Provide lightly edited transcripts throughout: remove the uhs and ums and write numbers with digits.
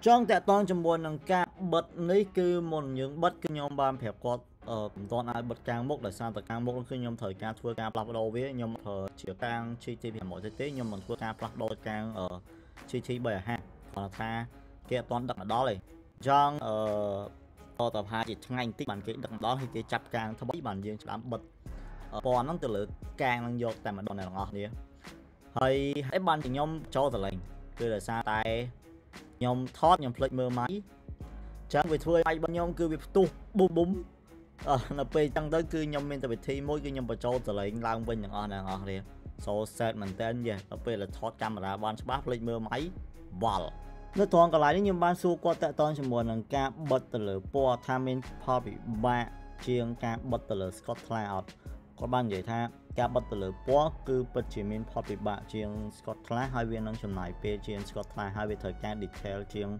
Trong tệ toàn chấm buồn nâng ca bật lấy cứ một những bất cứ nhóm ban phép quật ở toàn ai bật càng mốc là sao tại càng mốc cứ nhóm thời ca thua ca plug đầu với nhóm thời chiều càng chi chi thì mọi thế tế nhóm mình thua ca plug đôi càng ở chi chi bể ha còn là ta kia toàn đặt ở đó này trong ở tập 2 chỉ ngành tích bản kỹ đặt đó thì cái chặt càng thâu bấy bản riêng đám bật còn nó từ lửa càng đang vô tại mà đoạn này là ngọt đi hay hãy ban thì nhóm cho từ lành cứ là xa tay nhóm thoát nhóm plek mơ máy chẳng về thôi ai bọn nhóm cứ bị tu bùm bùm là về chẳng tới cứ nhóm mình tại vì thi mỗi cái nhóm bà châu trở lại lao bên những anh nào đi số set mình tên về là về là thoát camera ban spap plek mơ máy vào nó toàn còn lại những nhóm ban su qua tại toàn chỉ muốn rằng ca bật từ lửa po thamin pha bị ba chiêng ca bật từ lửa Scotland có ban vậy tha ca bật từ lửa po cứ bật chỉ mình pha bị ba chiêng Scotland hai viên đang chầm lại pe chiêng Scotland hai bên thời gian detail chiêng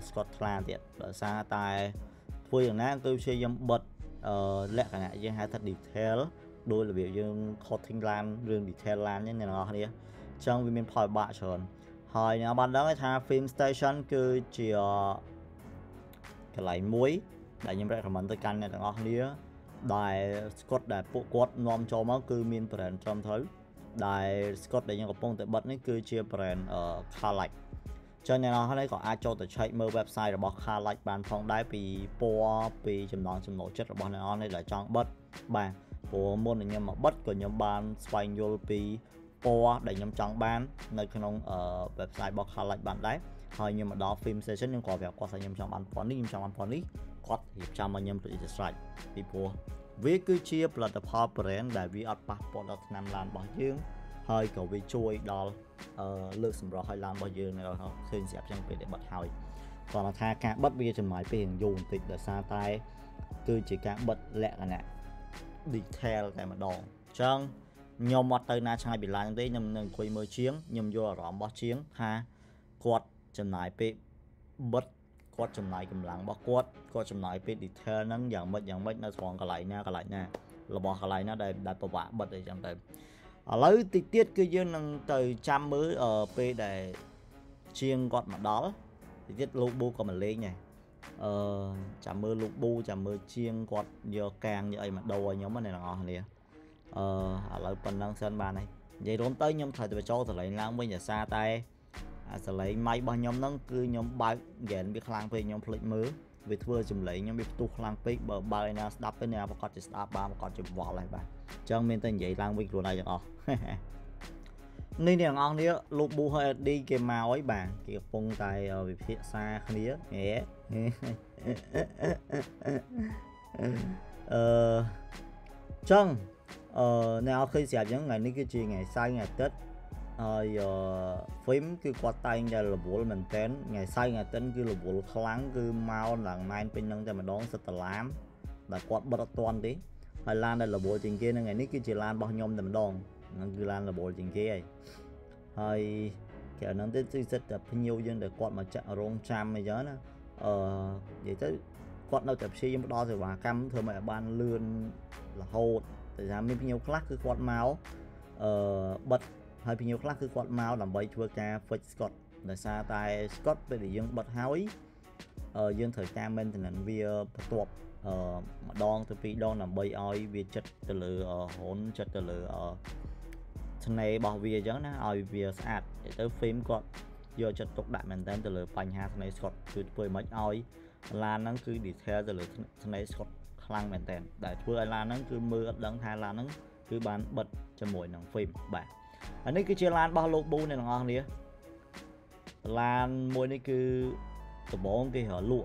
Scotland tiệt là xa tài vui rằng nãy tôi chơi dâm bật lẽ cả ngại riêng hai thật detail đôi là biểu dương cutting lan riêng detail lan như này nó đi trong viên mình pha ba tròn hồi nào bạn đó tha Film Station cứ chỉ cái lại muối đại nhân ra thằng mình tới căn này thằng nó đi đại Scott đại bộ quật nom cho máu cứ miên brand trong thấy đại Scott đại nhân có phong tự bật này cứ chia brand ở Carlac cho nên nó đây có ai cho tự chạy mơ website là bọc Carlac bàn phong đại vì po vì chấm nón chất là bọn nó đây là trong bật bàn của môn này nhưng mà bật của nhóm ban Spain Europe po đại nhóm trong ban nơi trong ở website bọc Carlac bàn đấy thôi nhưng mà đó Film Station nhưng có vẻ qua sang nhóm trong ban phón đi nhóm trong ban phón đi có hiệp trăm mà nhầm tụi Israel vì bố với cứ chia là tập hợp brand đại vi ắt bắt bọn đặt nam lan bảo dương hơi cầu vi chui đo lực sầm rõ hơi lan bảo dương này rồi họ khuyên dẹp trang bị để bật hơi còn là tha cả bất bia trên máy về hình dùng tịch để xa tay cứ chỉ cả bật lẹ là nè detail tại mà đỏ chân nhom mặt tay na trai bị lan đấy nhầm nâng quay mơ chiến nhầm vô rõ bó chiến ha quạt trên máy bị bật quát chấm lại cầm láng bóc quát chấm lại bên detail nắng dạng mất nó còn cả lại nè là bỏ cả lại nó đây đặt bộ bạc bật để chẳng đây lấy tiết tiết cứ như năng từ trăm mới ở p để chiên gọt mặt đó tiết lục bu còn mà lên này chạm mưa lục bu chạm mưa chiên gọt giờ càng như ấy mà đầu nhóm này là ngon liền lấy phần năng sơn bàn này vậy đón tới nhóm thời từ cho từ lại láng bên nhà xa tay sẽ lấy máy bao nhóm nâng cứ nhóm bạc gẹn biết lang về nhóm plek mới về thưa chùm lấy nhóm biết tu lang pe bờ bài nào đáp bên nào có chỉ đáp ba có chùm vỏ lại bà chẳng mình tên vậy lang biết luôn này chẳng nên là ngon đấy lục bu hơi đi cái màu ấy bà kiểu phong tài ở phía xa khía nhé chẳng nào khi xả những ngày ní cái chuyện ngày sai ngày tết giờ phím cứ qua tay ra là bộ mình tên ngày sai ngày tên cứ là bộ khoáng cứ mau là mai bên nhân ra mà đón sẽ làm là quạt bật toàn tí hay lan đây là bộ trình kia ngày nít cứ chỉ lan bao nhiêu mình đón cứ lan là bộ trình kia hay kiểu nó tới sẽ tập nhiều dân để quạt mà chạy rong trăm bây giờ nữa vậy tới quạt đâu tập xe đo rồi bà cam thôi mà ban lươn là hột tại sao mình nhiều class cứ quạt máu bật hơi nhiều khác cứ quạt màu làm bấy chua ca phật Scott là xa tay Scott về để dương bật hói dương thời trang bên thì là via tuột đòn từ phi đòn làm bấy oi via chật từ lửa hỗn chật từ lửa thằng này bảo via giống nó oi via sát để tới phim còn do chật tục đại mình tên từ lửa phanh ha thằng này Scott cứ với mấy oi là nó cứ đi theo từ lửa thằng này Scott lang mình tên đại thua là nó cứ mưa đắng hay là nó cứ bán bật cho mỗi nòng phim bạn. Ở đây cứ chia lan bao lô bu này là ngon đi. Lan môi này cứ tổ bóng cái hở lụa.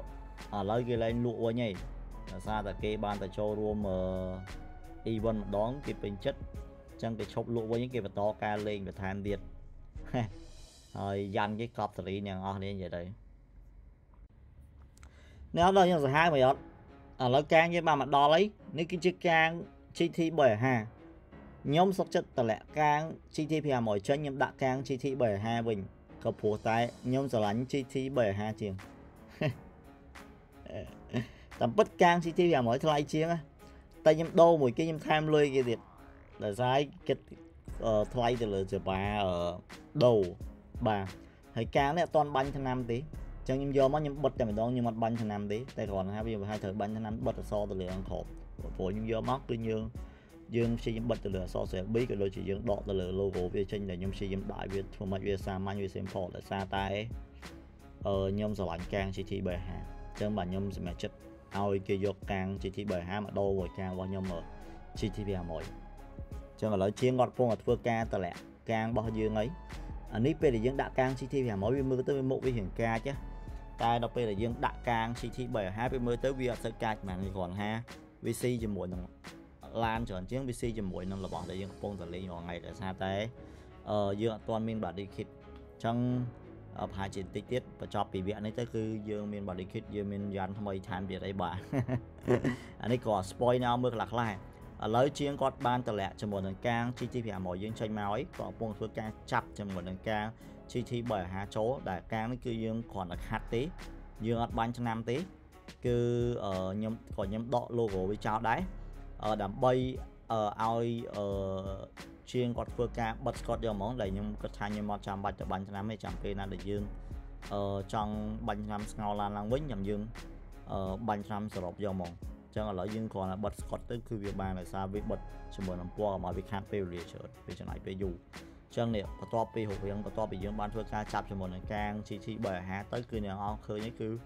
À lấy cái lên lụa nhảy. Sao là cái bàn ta cho room event đón cái bên chất. Chẳng cái chốc lụa với những cái vật to ca lên và tham điệt. Rồi dành cái cọp thật lý ngon đi vậy đấy. Nếu đó nhưng giờ hai mày ạ. À lấy càng với bà mặt đo lấy. Nếu cái chiếc càng chi thi bởi hà. Nhóm sốc chất tờ lẹ càng chi thi phía mỗi chân nhóm đã càng chi thi bởi hà bình. Cập phố tay nhóm giờ lánh chi thi bởi hà chiếng. Tầm bất càng chi thi phía mỗi thay chiếng á. Tại nhóm đô mùi kia nhóm tham lươi kia thiệt. Là sai cái thay từ lời chở bà ở đầu bà. Thấy càng này toàn bánh tháng năm tí. Chẳng nhóm vô mắt nhóm bật cho mình đó nhưng mặt bánh tháng năm tí. Tại còn hai bây giờ hai thời bánh tháng năm bật là so từ lời ăn khổ. Phố nhóm vô mắt cứ như dương si bật từ lửa so sẽ biết cái đôi chỉ dương đỏ từ lửa logo về trên là nhôm si dương đại việt phong mạch việt sa man việt sempol là sa tay nhôm sỏi càng chỉ thị bề hà chẳng bản nhôm sẽ mệt chết ao kia vô càng chỉ thị bề hà mà đô rồi càng qua nhôm ở chỉ thị bề mồi chẳng là lối chiến ngọt phong ngọt vừa ca từ lẹ càng bao dương ấy anh ấy về là dương đại càng chỉ thị bề mồi vì mưa tới mộ vi hiển ca chứ tai đọc về là dương đại càng chỉ thị bề hà vì mưa tới vi ở sợi ca mà người còn ha vc chỉ muộn rồi làm cho chiếc PC cho mỗi năm là bỏ để dương phong tờ lý nhỏ ngày để xa tới dương toàn mình bảo đi khít trong hai chiến tích tiết và cho bị viện ấy tới cứ dương mình bảo đi khít dương mình dán thông mấy tháng việc ấy bà anh ấy có spoil nào mực lạc lại lấy chiếc gót ban tờ lẹ cho một lần càng chi thi phía mỗi dương tranh máu ấy có phong phương càng chặt cho một lần càng chi thi bởi hạ chỗ để càng cứ dương còn là hạt tí dương ở ban cho năm tí cứ ở nhóm có nhóm đọ logo với cháu đấy. Đảm bay ai chuyên gót phương ca bất gót dòng món đầy nhưng có thay như 100 bạch cho bánh năm hay chẳng kê là dương trong bánh năm ngò là lăng bánh nhằm dương bánh năm sở lọc dòng món chẳng là lỡ dương còn là bất gót tới khu việc bàn là sao với bật cho mỗi năm qua mà việc hát về rìa trở về chẳng lại về dù chẳng liệu có to bị hụt hướng có to bị dương bán phương ca chạp cho mỗi năm càng chỉ bởi hát tới cư nèo on khơi nhé cư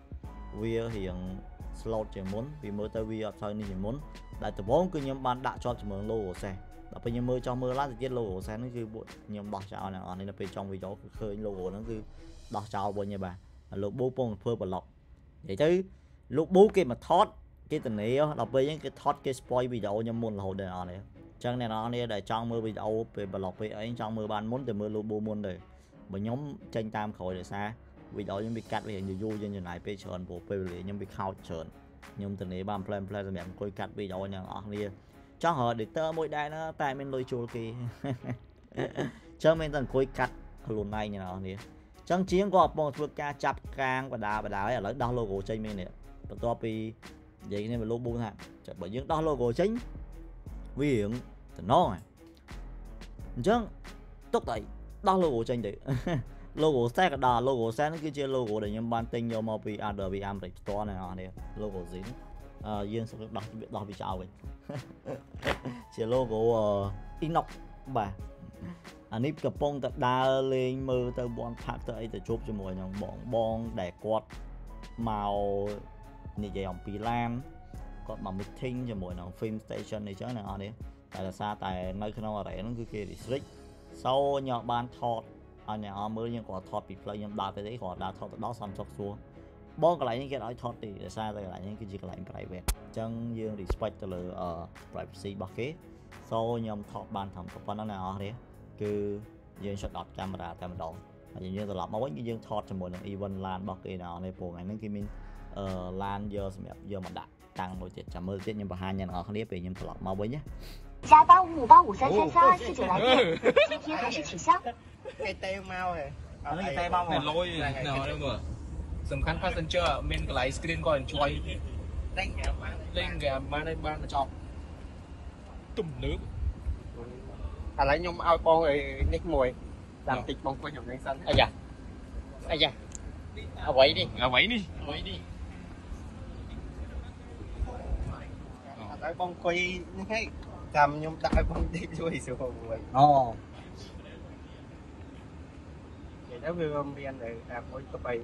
vì hiện slot chỉ muốn vì mơ tới vì ở thời này chỉ muốn đại tập bốn cứ nhóm bạn đã cho chỉ muốn lô của xe đã bây giờ mơ cho mơ lát thì tiết lô của xe nó cứ bộ nhóm đọc chào này ở đây là bên trong video khơi lô của nó cứ đọc chào bộ nhà bà lô bố phong phơi bật lọc vậy chứ lúc bố kia mà thoát cái tình này là bây những cái thoát cái spoil video nhóm muốn là hồi đời này chẳng này nó này để trong mơ video về bật lọc về ấy trong mơ bạn muốn thì mơ lô bố muốn để mà nhóm tranh tam khỏi để xa vì đó những bị cắt về hiện dù như này bây giờ bộ về lý nhưng bị khao chởn nhưng từ này ban plan là mẹ coi cắt vì đó nhà ở kia cho họ để tơ mỗi đại nó tại mình lôi chùa kì cho mình tần coi cắt luôn này nhà ở kia trong chiến của một vượt ca chập càng và đá ấy là đau logo trên mình này và copy vậy nên mà lô buông hạn chẳng bởi những đau logo chính nguy hiểm thì nó này chứ tốt tại đau logo trên đấy logo xe cả đà logo xe nó kia chơi logo để nhóm ban tinh nhau màu vì đờ vì am to này nè logo dính riêng sau đó biết đo vì chào vậy chơi logo inox bà anh ấy cặp bông tạt đa lên mơ tờ bóng phát tới tờ chụp cho mọi nhóm bóng bóng để quạt màu như vậy ông pì lam quạt màu meeting cho mọi nhóm Film Station này chứ này nè tại là xa tại nơi khi nào rẻ nó cứ kia district sau nhỏ ban thọt anh à, mới nhưng có thọt bị play nhưng đào cái đấy họ đào thọt đó xong sọc xuống bỏ cái lại những cái đó thọt thì để xa lại những cái gì lại cái về chân dương respect từ ở privacy bạc kế sau nhom thọt bàn thầm của con nó nào thế cứ dương shot đọt camera tam đỏ như như tôi làm mà vẫn dương thọt cho một lần event lan bạc kế nào này phù ngày những cái mình lan giờ giờ mà đặt tăng một chiếc chạm mưa chiếc nhưng mà hai nhà nó không biết về nhưng tôi làm mà với nhé 加8558533249来电，今天还是取消。给带猫哎，啊，给带猫。来，那那个，สำคัญ passenger មានកន្លែង screen ក៏ enjoy លេងហ្គេមបានឲ្យបានចប់ទំនើបឥឡូវខ្ញុំឲ្យបងឯនេះមួយតាមតិចបងពុញខ្ញុំនឹងសិនអាយ៉ាអ្វីនេះអត់ឲ្យបងគុយនេះហី cầm nhung đại bông đi chui xuống hồ bơi. Oh. Vậy đó vừa hôm nay này làm mỗi cái bài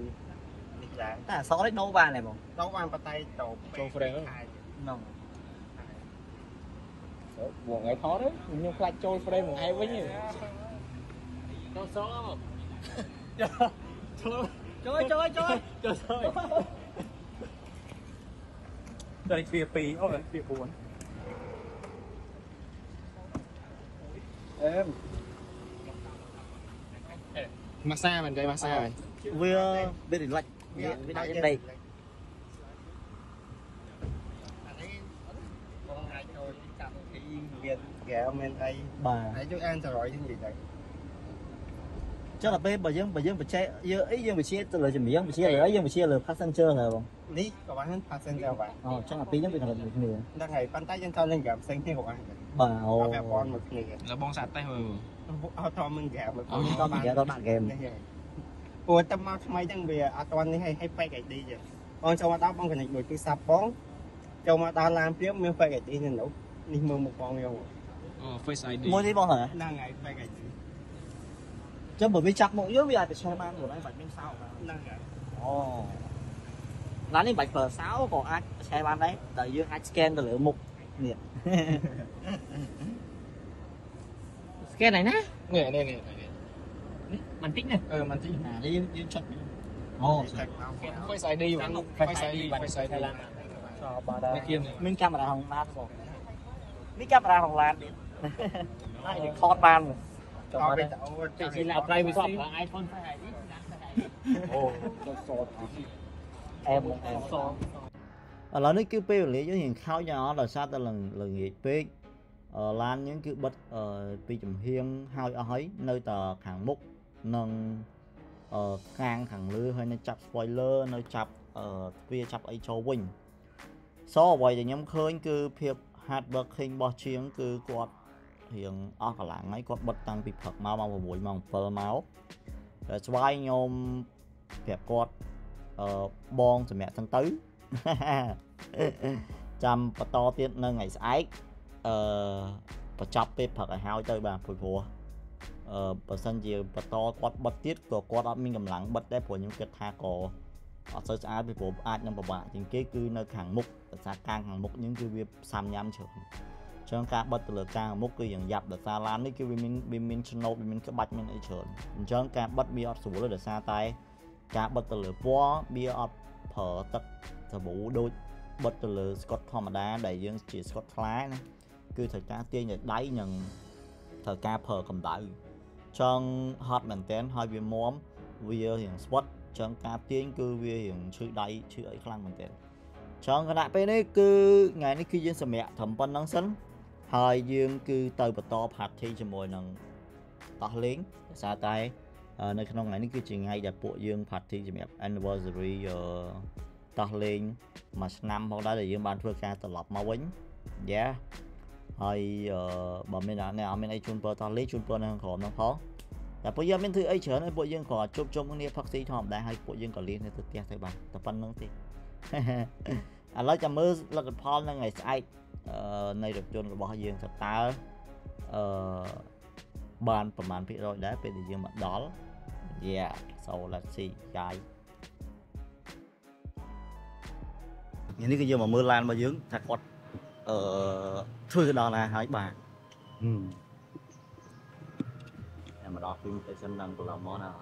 đi lại. Ta xóa đấy nấu ban này mà. Nấu ban bắt tay tổ. Tổ phơi nắng. Nóng. buồn ngày thó đấy, nhưng lại trôi frame một hai với nhiều. Cho số không? Trời ơi. Đây bia pì, ôi bia buồn. Em. Massage mình, cái massage này. Vừa bên lạnh, bên đây đây. Việt gạo men ai bà hãy cho ăn rồi chứ gì vậy chắc là bây giờ phải che giờ ấy giờ phải che từ lời chuẩn bị giờ phải che rồi ấy giờ phải che rồi passenger rồi không ní các bạn hết passenger vậy chắc là tí nhất bị thằng này đang ngày bàn tay chân thao lên gặp xanh thế của anh bà cà bon một người là bon sạch tay mình auto mình gạo mình có bạn game ủa tâm mau thay đang về auto này hay hay phải cái đi vậy con cho mà tao con cái này buổi cái sạp bóng cho mà tao làm tiếp mới phải cái đi nên đủ đi mua một con yêu face ID mua đi con hả đang ngày phải cái gì chứ bởi vì chắc mỗi đứa bây giờ phải xem ban rồi anh bạch bên sau đang ngày lá đi bạch phở 6 của anh xe ban đấy tại dương anh scan từ lửa mục nhiệt scan này nè người này màn tích này màn tích à đi đi chặt face ID của face ID mình camera hồng lan rồi đi camera hồng lan đi ai được thon ban rồi cho bên chị là play với shop là iPhone phải em ở lần đấy cứ pê lấy cho hiện khao nhỏ là sao ta lần nghỉ pê lan những cứ bật pê chùm hiên hai ấy nơi tờ hàng mục nâng khang hàng lư hay nên chập spoiler nơi chập pê chập ấy cho quỳnh so vậy thì nhóm khơi cứ phiệp hạt bậc hình bò chiến cứ quạt hiện ở cả làng ấy quạt bật tăng bị phật mau vào buổi mỏng phờ máu để xoay nhôm đẹp quạt bon rồi mẹ thân tứ chăm và to tiết nơi ngày ấy và chọc cái phật ở hao chơi bà phổi phùa và sân gì và to quạt bật tiết của quạt đó mình cầm lắng bật đẹp của những cái tha cổ ở sơ ai bị bố ai nhầm bà bạn chính kế cư nơi hàng mục xa càng hàng mục những cái việc xăm nhắm chở cho các bất tử càng mục cư dần dạp được xa lan đấy cái mình channel mình các bạch mình ấy chở cho các bất bia số là được xa tay các bất tử quá bia phở tất thở vũ đôi bất tử Scott Thomas đá đầy dương chỉ Scott Fly này cư thật cá tiên nhật đáy nhận thở ca phở cầm đáy trong hot mình tên hơi viên móm video hiện spot chẳng cá tiên cứ về hiện chữ đáy chữ ấy khăn bằng tiền chẳng cái đại bên ấy cứ ngày nay khi dân sầm mẹ thẩm vấn nắng sấn hai dương cứ từ bờ to hạt thi cho mọi lần to lính xa tay nơi trong ngày nay cứ chỉ ngay đặt bộ dương hạt thi cho mẹ anniversary to lính mà năm hôm đó là dương ban phơi ca tập lọc máu bánh giá hay bà mình đã nè mình ấy chun bờ to lính chun bờ đang khổ đang khó là bây giờ mình thử ấy chở nên bộ dân có chụp trong cái phát sĩ thòm đại hay bộ dân có liên hệ thực tế thấy bạn tập văn nâng thì à lấy chạm mưa là cái Paul là ngày sai này được chôn của bao dương thật ta bàn phần màn phía rồi đã về thì dương mặt đó yeah so let's see guys những cái gì mà mưa lan mà dướng thật quật thôi đó là hai bà mà đọc phim cái xem năng của lòng món nào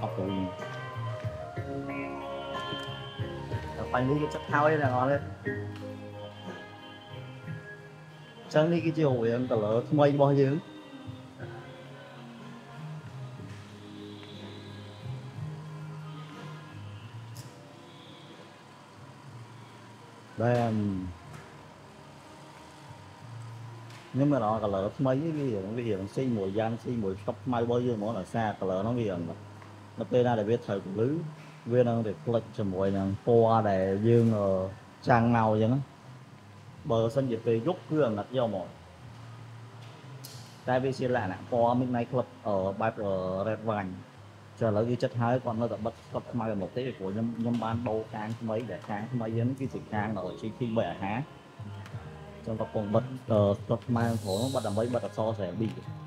học cùng phải đi cái chất thao ấy là ngon đấy chẳng đi cái chiều em tao lỡ mây bao nhiêu Damn. Nhưng mà nó cả lỡ mấy cái gì nó xây mùi gian xây mùi khóc mai bao nhiêu món ở xa cả lỡ nó gì nó tên ra để biết thời của lứ viên đang để lệch cho mùi nàng toa để dương trang màu vậy nó bờ sân dịch về giúp hương đặt vô mồi tại vì xin lại nặng toa Midnight Club ở Bạch Red Wine cho lấy cái chất hái còn nó tập bất tập mai là một tí của nhóm ban bầu càng mấy để càng mấy đến cái sự càng ở trên khi bẻ há trong tập còn bật tập mai của nó bắt đầu mấy bật so sẽ bị